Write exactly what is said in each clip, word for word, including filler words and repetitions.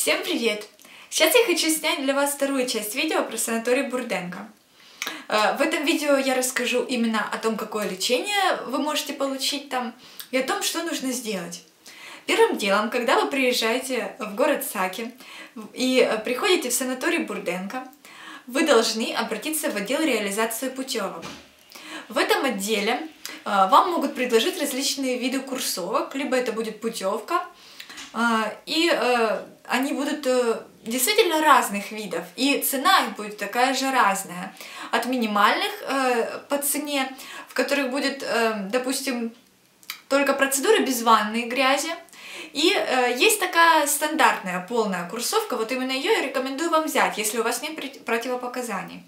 Всем привет! Сейчас я хочу снять для вас вторую часть видео про санаторий Бурденко. В этом видео я расскажу именно о том, какое лечение вы можете получить там, и о том, что нужно сделать. Первым делом, когда вы приезжаете в город Саки и приходите в санаторий Бурденко, вы должны обратиться в отдел реализации путевок. В этом отделе вам могут предложить различные виды курсовок, либо это будет путевка, и они будут действительно разных видов, и цена их будет такая же разная. От минимальных по цене, в которых будет, допустим, только процедуры без ванны и грязи. И есть такая стандартная полная курсовка, вот именно ее я рекомендую вам взять, если у вас нет противопоказаний.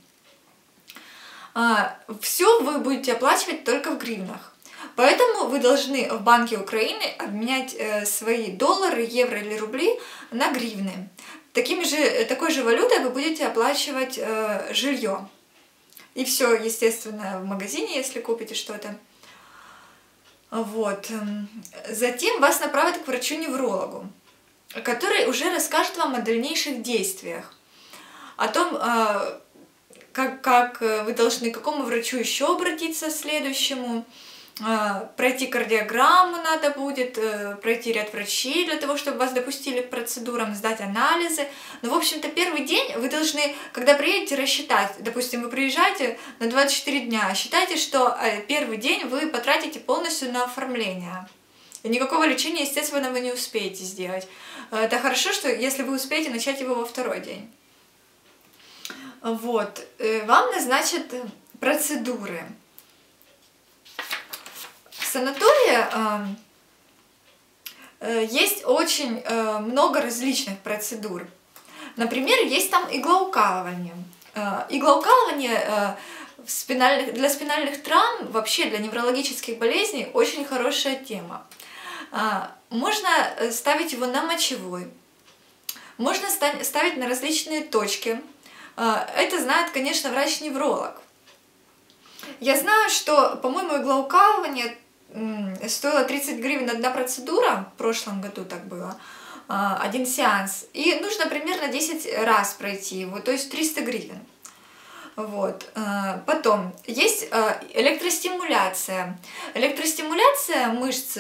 Все вы будете оплачивать только в гривнах. Поэтому вы должны в Банке Украины обменять свои доллары, евро или рубли на гривны. Такими же, такой же валютой вы будете оплачивать жилье. И все, естественно, в магазине, если купите что-то. Вот. Затем вас направят к врачу-неврологу, который уже расскажет вам о дальнейших действиях, о том, как, как вы должны, к какому врачу еще обратиться следующему. Пройти кардиограмму надо будет, пройти ряд врачей для того, чтобы вас допустили к процедурам, сдать анализы. Но, в общем-то, первый день вы должны, когда приедете, рассчитать. Допустим, вы приезжаете на двадцать четыре дня, считайте, что первый день вы потратите полностью на оформление. Никакого лечения, естественно, вы не успеете сделать. Это хорошо, что если вы успеете начать его во второй день. Вот. Вам назначат процедуры. В санатории э, есть очень э, много различных процедур. Например, есть там иглоукалывание. Э, иглоукалывание э, в спинальных, для спинальных травм, вообще для неврологических болезней, очень хорошая тема. Э, можно ставить его на мочевой, можно ставить на различные точки. Э, это знает, конечно, врач-невролог. Я знаю, что, по-моему, иглоукалывание стоило тридцать гривен одна процедура, в прошлом году так было, один сеанс, и нужно примерно десять раз пройти его, то есть триста гривен. Вот. Потом есть электростимуляция. Электростимуляция мышц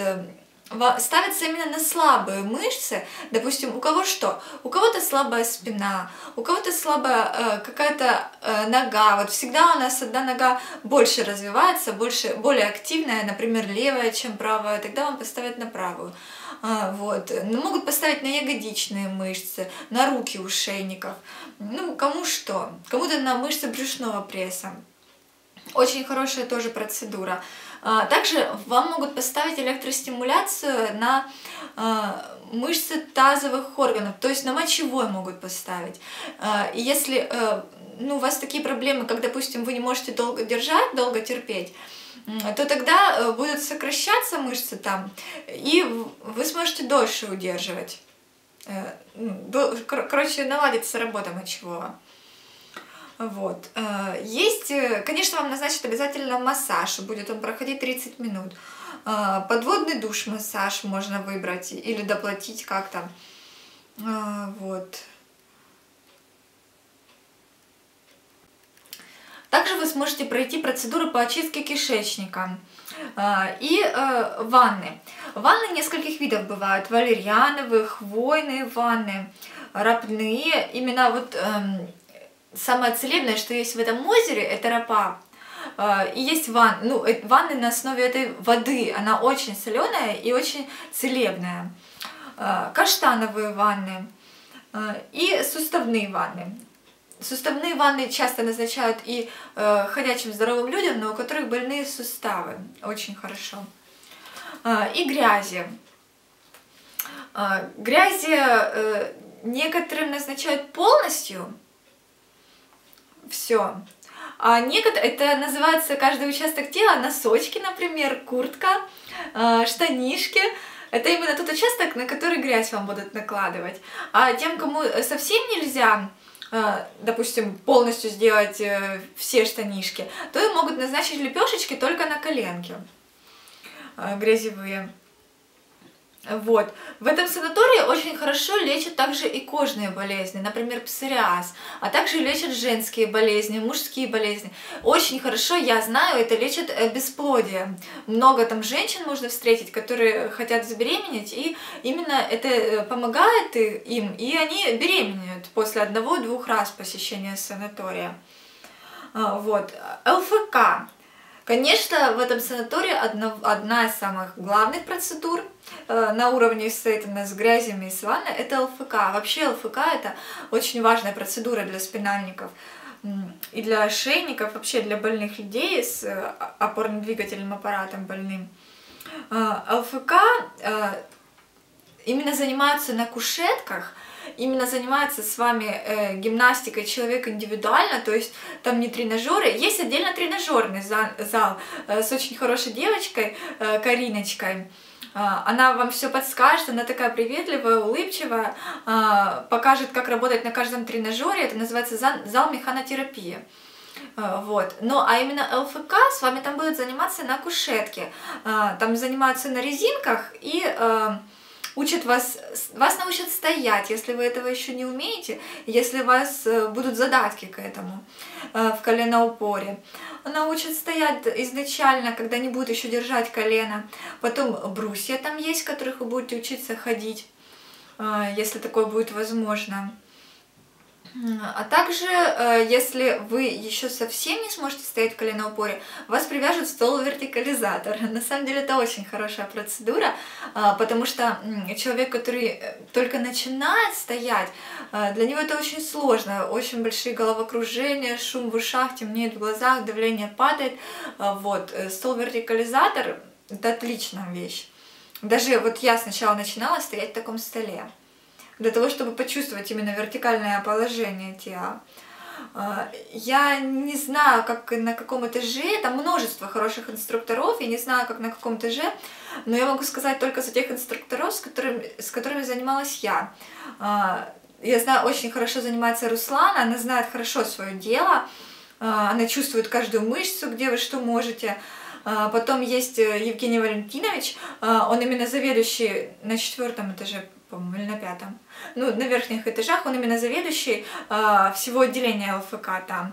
ставится именно на слабые мышцы. Допустим, у кого что? У кого-то слабая спина, у кого-то слабая какая-то нога. Вот всегда у нас одна нога больше развивается, больше, более активная, например, левая, чем правая. Тогда вам поставят на правую. Вот. Могут поставить на ягодичные мышцы, на руки у шейников. Ну, кому что. Кому-то на мышцы брюшного пресса. Очень хорошая тоже процедура. Также вам могут поставить электростимуляцию на мышцы тазовых органов, то есть на мочевой могут поставить. И если ну, у вас такие проблемы, как, допустим, вы не можете долго держать, долго терпеть, то тогда будут сокращаться мышцы там, и вы сможете дольше удерживать. Короче, наладится работа мочевого. Вот. Есть, конечно, вам назначат обязательно массаж, будет он проходить тридцать минут. Подводный душ массаж можно выбрать или доплатить как-то. Вот. Также вы сможете пройти процедуру по очистке кишечника и ванны. Ванны нескольких видов бывают: валерьяновые, хвойные ванны, рапные. Именно вот самое целебное, что есть в этом озере, это рапа. И есть ван, ну, ванны на основе этой воды. Она очень соленая и очень целебная. Каштановые ванны и суставные ванны. Суставные ванны часто назначают и ходячим здоровым людям, но у которых больные суставы. Очень хорошо. И грязи. Грязи некоторым назначают полностью. Все. А некоторые, это называется каждый участок тела, носочки, например, куртка, э, штанишки. Это именно тот участок, на который грязь вам будут накладывать. А тем, кому совсем нельзя, э, допустим, полностью сделать э, все штанишки, то им могут назначить лепешечки только на коленке э, грязевые. Вот. В этом санатории очень хорошо лечат также и кожные болезни, например, псориаз, а также лечат женские болезни, мужские болезни. Очень хорошо, я знаю, это лечат бесплодие. Много там женщин можно встретить, которые хотят забеременеть, и именно это помогает им, и они беременеют после одного-двух раз посещения санатория. Вот. ЛФК. Конечно, в этом санатории одна, одна из самых главных процедур э, на уровне сцепления с грязями и с ванной – это ЛФК. Вообще ЛФК – это очень важная процедура для спинальников и для шейников, вообще для больных людей с опорно-двигательным аппаратом больным. Э, ЛФК э, именно занимаются на кушетках, именно занимается с вами э, гимнастикой человек индивидуально, то есть там не тренажеры, есть отдельно тренажерный зал, зал э, с очень хорошей девочкой, э, Кариночкой. Э, она вам все подскажет, она такая приветливая, улыбчивая, э, покажет, как работать на каждом тренажере, это называется зал, зал механотерапии. Вот. Ну, а именно ЛФК с вами там будут заниматься на кушетке, э, там занимаются на резинках и... Э, Учат вас, вас научат стоять, если вы этого еще не умеете, если у вас будут задатки к этому в коленоупоре. Научат стоять изначально, когда не будут еще держать колено. Потом брусья там есть, которых вы будете учиться ходить, если такое будет возможно. А также, если вы еще совсем не сможете стоять в коленоупоре, вас привяжут в стол-вертикализатор. На самом деле это очень хорошая процедура, потому что человек, который только начинает стоять, для него это очень сложно. Очень большие головокружения, шум в ушах, темнеет в глазах, давление падает. Вот. Стол-вертикализатор – это отличная вещь. Даже вот я сначала начинала стоять в таком столе, для того, чтобы почувствовать именно вертикальное положение тела. Я не знаю, как на каком этаже, там множество хороших инструкторов, я не знаю, как на каком этаже, но я могу сказать только за тех инструкторов, с которыми, с которыми занималась я. Я знаю, очень хорошо занимается Руслана, она знает хорошо свое дело, она чувствует каждую мышцу, где вы что можете. Потом есть Евгений Валентинович, он именно заведующий на четвертом этаже, по-моему, или на пятом. Ну, на верхних этажах он именно заведующий э, всего отделения ЛФК там.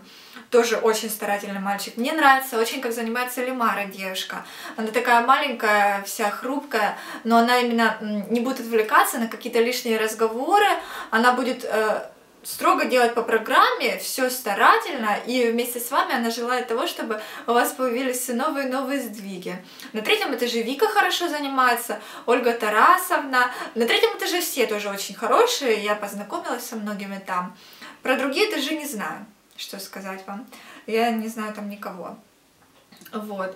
Тоже очень старательный мальчик. Мне нравится очень, как занимается Лимара, девушка. Она такая маленькая, вся хрупкая, но она именно не будет отвлекаться на какие-то лишние разговоры. Она будет э, строго делать по программе, все старательно, и вместе с вами она желает того, чтобы у вас появились все новые и новые сдвиги. На третьем этаже Вика хорошо занимается, Ольга Тарасовна. На третьем этаже все тоже очень хорошие, я познакомилась со многими там. Про другие этажи не знаю, что сказать вам. Я не знаю там никого. Вот.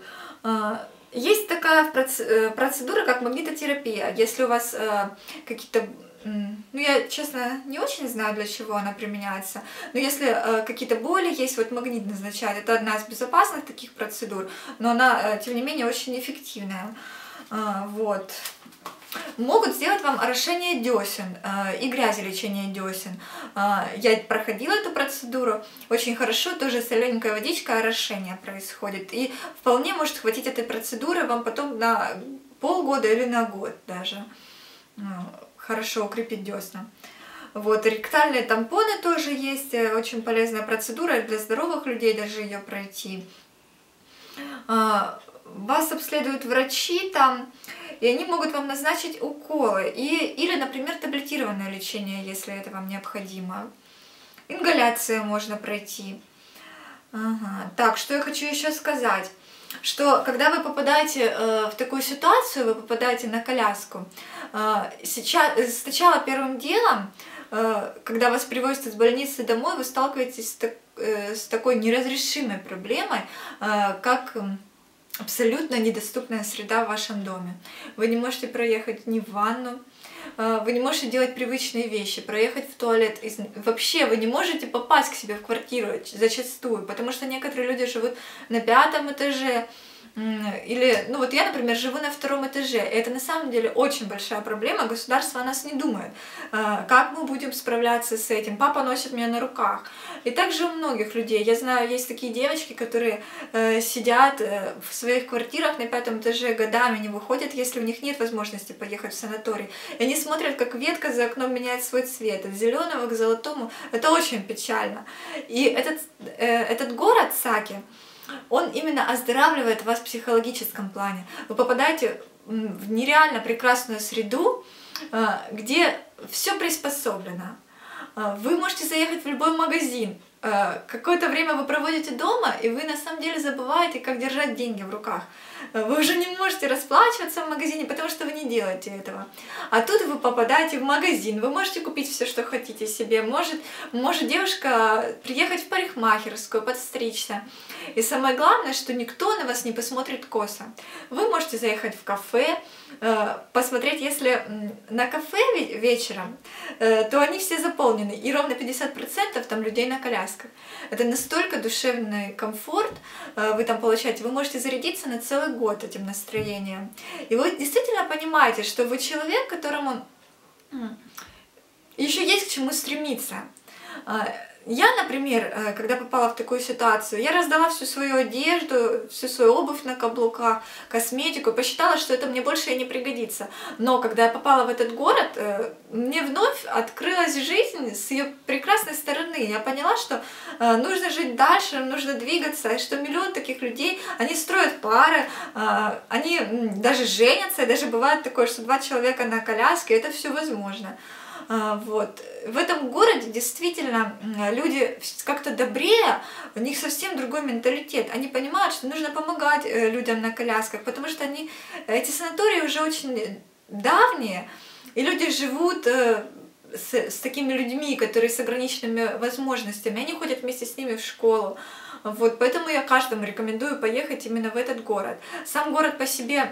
Есть такая процедура, как магнитотерапия. Если у вас какие-то... Ну, я, честно, не очень знаю, для чего она применяется, но если э, какие-то боли есть, вот магнит назначает, это одна из безопасных таких процедур, но она, э, тем не менее, очень эффективная. Э, вот. Могут сделать вам орошение десен э, и грязелечение десен. Э, я проходила эту процедуру, очень хорошо, тоже солененькая водичка, орошение происходит, и вполне может хватить этой процедуры вам потом на полгода или на год даже. Хорошо укрепить десна. Вот, ректальные тампоны тоже есть, очень полезная процедура для здоровых людей, даже ее пройти. Вас обследуют врачи там, и они могут вам назначить уколы, и, или, например, таблетированное лечение, если это вам необходимо. Ингаляция можно пройти. Ага. Так, что я хочу еще сказать, что когда вы попадаете э, в такую ситуацию, вы попадаете на коляску, э, сейчас, сначала первым делом, э, когда вас привозят из больницы домой, вы сталкиваетесь с, так, э, с такой неразрешимой проблемой, э, как абсолютно недоступная среда в вашем доме. Вы не можете проехать ни в ванну, вы не можете делать привычные вещи, проехать в туалет. Вообще вы не можете попасть к себе в квартиру зачастую, потому что некоторые люди живут на пятом этаже, Или, ну вот я, например, живу на втором этаже. Это на самом деле очень большая проблема. Государство о нас не думает. Как мы будем справляться с этим? Папа носит меня на руках. И также у многих людей. Я знаю, есть такие девочки, которые сидят в своих квартирах на пятом этаже годами, не выходят, если у них нет возможности поехать в санаторий. И они смотрят, как ветка за окном меняет свой цвет. От зеленого к золотому. Это очень печально. И этот, этот город Саки, он именно оздоравливает вас в психологическом плане. Вы попадаете в нереально прекрасную среду, где все приспособлено. Вы можете заехать в любой магазин. Какое-то время вы проводите дома, и вы на самом деле забываете, как держать деньги в руках. Вы уже не можете расплачиваться в магазине, потому что вы не делаете этого. А тут вы попадаете в магазин, вы можете купить все, что хотите себе. Может, может девушка приехать в парикмахерскую, подстричься. И самое главное, что никто на вас не посмотрит косо. Вы можете заехать в кафе, посмотреть, если на кафе вечером, то они все заполнены, и ровно пятьдесят процентов там людей на коляске. Это настолько душевный комфорт вы там получаете, вы можете зарядиться на целый год этим настроением. И вы действительно понимаете, что вы человек, которому еще есть к чему стремиться. Я, например, когда попала в такую ситуацию, я раздала всю свою одежду, всю свою обувь на каблуках, косметику, посчитала, что это мне больше и не пригодится. Но когда я попала в этот город, мне вновь открылась жизнь с ее прекрасной стороны. Я поняла, что нужно жить дальше, нужно двигаться, и что миллион таких людей, они строят пары, они даже женятся, и даже бывает такое, что два человека на коляске, это все возможно. Вот. В этом городе действительно люди как-то добрее, у них совсем другой менталитет. Они понимают, что нужно помогать людям на колясках, потому что они, эти санатории уже очень давние, и люди живут с, с такими людьми, которые с ограниченными возможностями, они ходят вместе с ними в школу. Вот, поэтому я каждому рекомендую поехать именно в этот город. Сам город по себе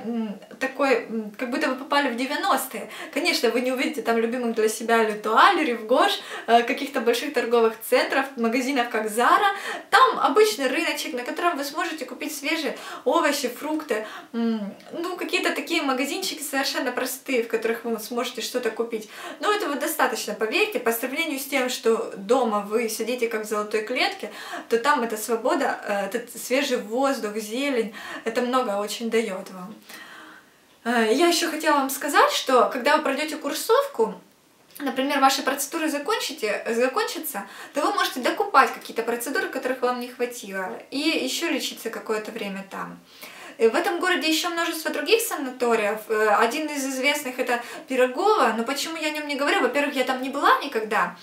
такой, как будто вы попали в девяностые. Конечно, вы не увидите там любимых для себя Литуаль, Ревгош, каких-то больших торговых центров, магазинов, как Зара. Там обычный рыночек, на котором вы сможете купить свежие овощи, фрукты. Ну, какие-то такие магазинчики совершенно простые, в которых вы сможете что-то купить. Но этого достаточно, поверьте, по сравнению с тем, что дома вы сидите как в золотой клетке, то там это свободно. Свобода, этот свежий воздух, зелень, это много очень дает вам. Я еще хотела вам сказать, что когда вы пройдете курсовку, например, ваши процедуры закончатся, то вы можете докупать какие-то процедуры, которых вам не хватило, и еще лечиться какое-то время там. В этом городе еще множество других санаториев. Один из известных — это Пирогово, но почему я о нем не говорю? Во-первых, я там не была никогда.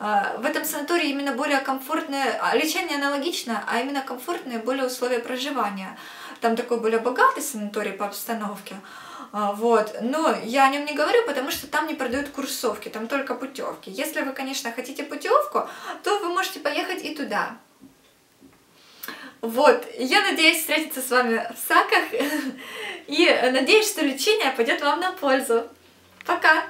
В этом санатории именно более комфортное, лечение аналогично, а именно комфортные более условия проживания. Там такой более богатый санаторий по обстановке. Вот. Но я о нем не говорю, потому что там не продают курсовки, там только путевки. Если вы, конечно, хотите путевку, то вы можете поехать и туда. Вот, я надеюсь встретиться с вами в Саках и надеюсь, что лечение пойдет вам на пользу. Пока!